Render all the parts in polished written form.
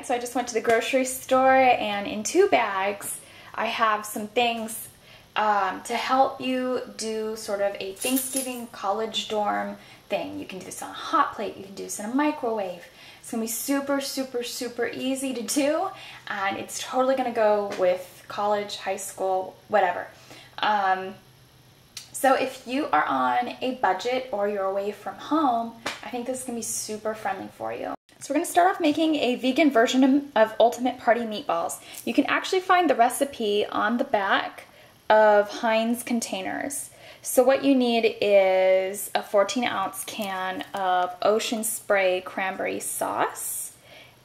bag. So I just went to the grocery store, and in 2 bags I have some things to help you do sort of a Thanksgiving college dorm thing. You can do this on a hot plate, you can do this in a microwave. It's gonna be super, super, super easy to do, and it's totally gonna go with college, high school, whatever. So if you are on a budget or you're away from home, I think this is gonna be super friendly for you. So we're gonna start off making a vegan version of Ultimate Party Meatballs. You can actually find the recipe on the back of Heinz containers. So what you need is a 14-ounce can of Ocean Spray cranberry sauce,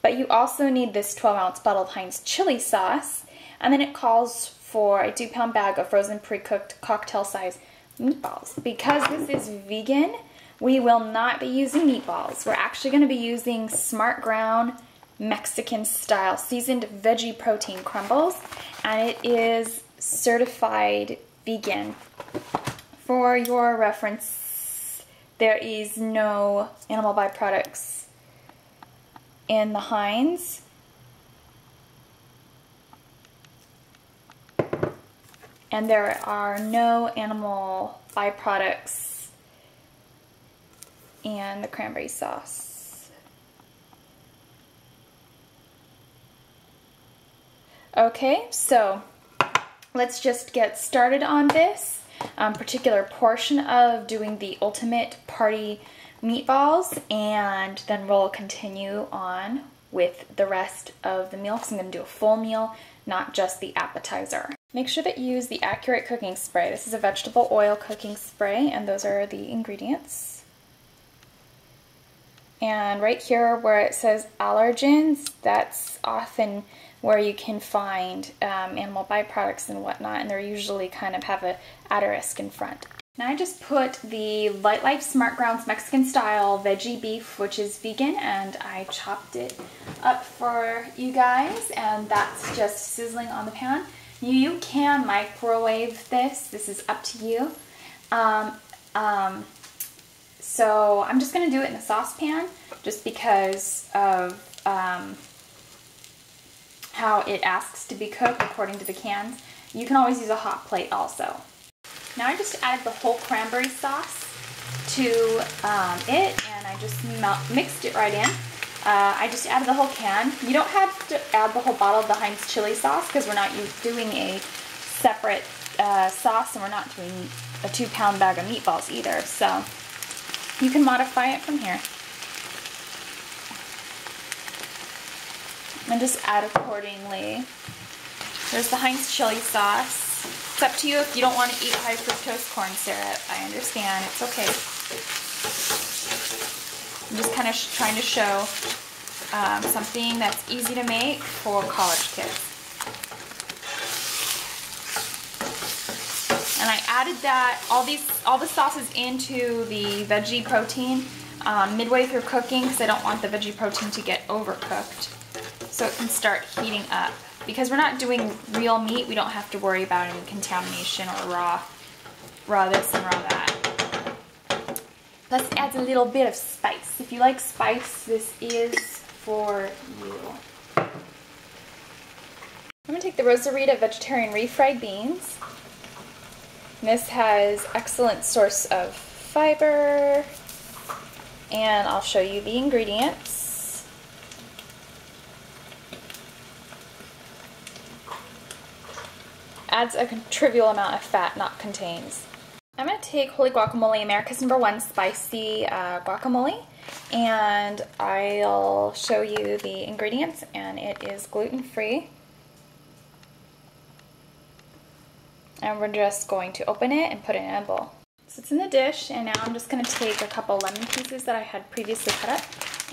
but you also need this 12-ounce bottle of Heinz chili sauce, and then it calls for a 2-pound bag of frozen pre-cooked cocktail-sized meatballs. Because this is vegan, we will not be using meatballs. We're actually going to be using Smart Ground Mexican-style seasoned veggie protein crumbles, and it is certified vegan. For your reference, there is no animal byproducts in the Heinz. And there are no animal byproducts in the cranberry sauce. Okay, so let's just get started on this particular portion of doing the Ultimate Party Meatballs, and then we'll continue on with the rest of the meal, because I'm going to do a full meal, not just the appetizer. Make sure that you use the Accurate cooking spray. This is a vegetable oil cooking spray, and those are the ingredients. And right here where it says allergens, that's often where you can find animal byproducts and whatnot, and they're usually kind of have an asterisk in front. Now I just put the Lightlife Smart Grounds Mexican Style Veggie Beef, which is vegan, and I chopped it up for you guys, and that's just sizzling on the pan. You can microwave this. This is up to you. So I'm just going to do it in a saucepan just because of how it asks to be cooked according to the cans. You can always use a hot plate also. Now I just added the whole cranberry sauce to it, and I just mixed it right in. I just added the whole can. You don't have to add the whole bottle of the Heinz chili sauce because we're not doing a separate sauce, and we're not doing a 2-pound bag of meatballs either. So you can modify it from here. And just add accordingly. There's the Heinz chili sauce. It's up to you if you don't want to eat high fructose corn syrup. I understand, it's okay. I'm just kind of trying to show something that's easy to make for college kids. And I added that, all the sauces into the veggie protein midway through cooking, because I don't want the veggie protein to get overcooked, so it can start heating up. Because we're not doing real meat, we don't have to worry about any contamination or raw this and raw that. Plus it adds a little bit of spice. If you like spice, this is for you. I'm going to take the Rosarita vegetarian refried beans. And this has excellent source of fiber. And I'll show you the ingredients. Adds a trivial amount of fat, not contains. I'm going to take Holy Guacamole, America's #1 spicy guacamole, and I'll show you the ingredients, and it is gluten-free. And we're just going to open it and put it in a bowl. So it's in the dish, and now I'm just going to take a couple lemon pieces that I had previously cut up,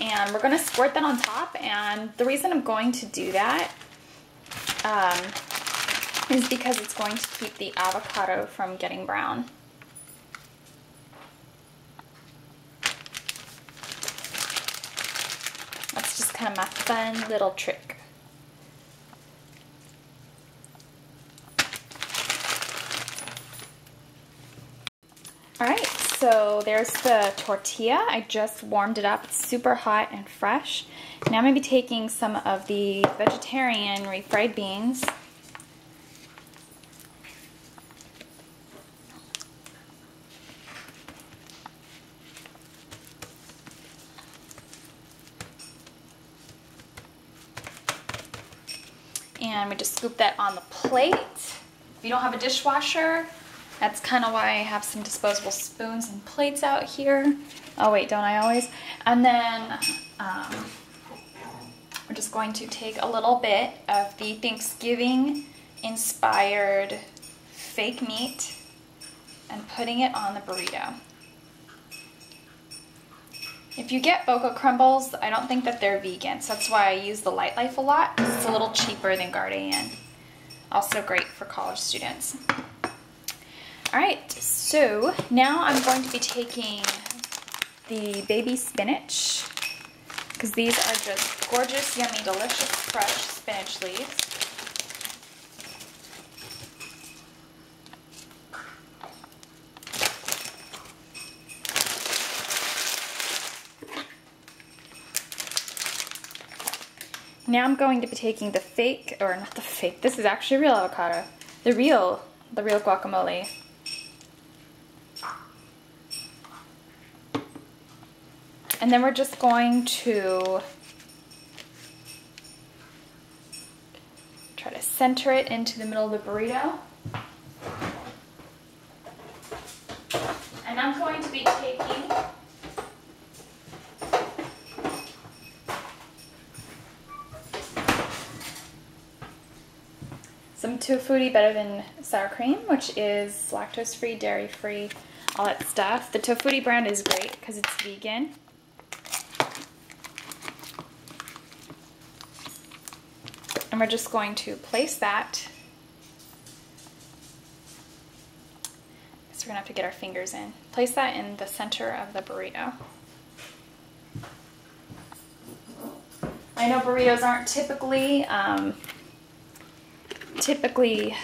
and we're going to squirt that on top. And the reason I'm going to do that is because it's going to keep the avocado from getting brown. That's just kind of my fun little trick. Alright, So there's the tortilla. I just warmed it up. It's super hot and fresh. Now I'm going to be taking some of the vegetarian refried beans. And we just scoop that on the plate. If you don't have a dishwasher, that's kind of why I have some disposable spoons and plates out here. Oh wait, don't I always? And then we're just going to take a little bit of the Thanksgiving inspired fake meat and putting it on the burrito. If you get Boca Crumbles, I don't think that they're vegan, so that's why I use the Lightlife a lot. It's a little cheaper than Gardein. Also great for college students. Alright, so now I'm going to be taking the baby spinach, because these are just gorgeous, yummy, delicious, fresh spinach leaves. Now I'm going to be taking the fake, or not the fake, this is actually real avocado, the real guacamole. And then we're just going to try to center it into the middle of the burrito. And I'm going to be taking some Tofutti better than sour cream, which is lactose-free, dairy-free, all that stuff. The Tofutti brand is great because it's vegan. And we're just going to place that. So we're gonna have to get our fingers in. Place that in the center of the burrito. I know burritos aren't typically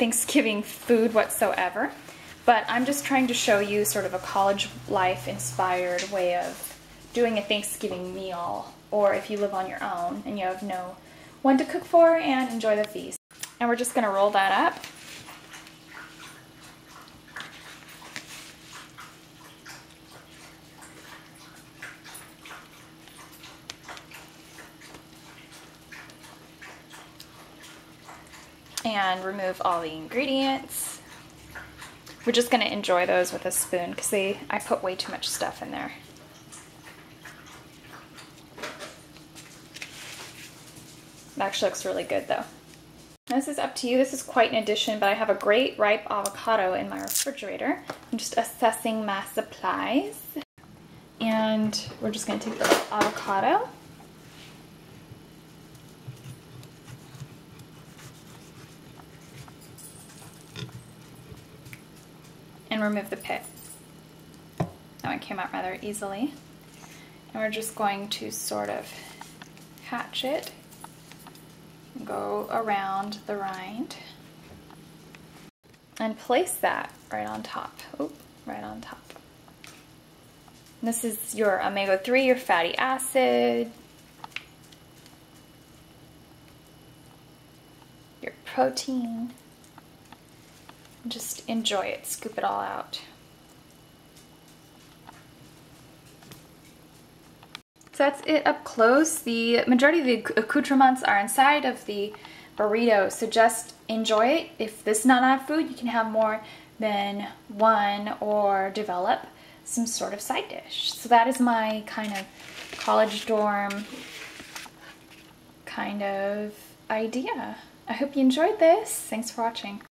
Thanksgiving food whatsoever, but I'm just trying to show you sort of a college life inspired way of doing a Thanksgiving meal, or if you live on your own and you have no one to cook for, and enjoy the feast. And we're just going to roll that up. And remove all the ingredients. We're just going to enjoy those with a spoon because I put way too much stuff in there. It actually looks really good though. This is up to you. This is quite an addition, but I have a great ripe avocado in my refrigerator. I'm just assessing my supplies. And we're just going to take the avocado. And remove the pit. That one came out rather easily. And we're just going to sort of hatch it. Go around the rind and place that right on top. Oh, right on top. And this is your omega-3, your fatty acid, your protein. Just enjoy it. Scoop it all out. So that's it up close. The majority of the accoutrements are inside of the burrito, so just enjoy it. If this is not enough food, you can have more than one or develop some sort of side dish. So that is my kind of college dorm kind of idea. I hope you enjoyed this. Thanks for watching.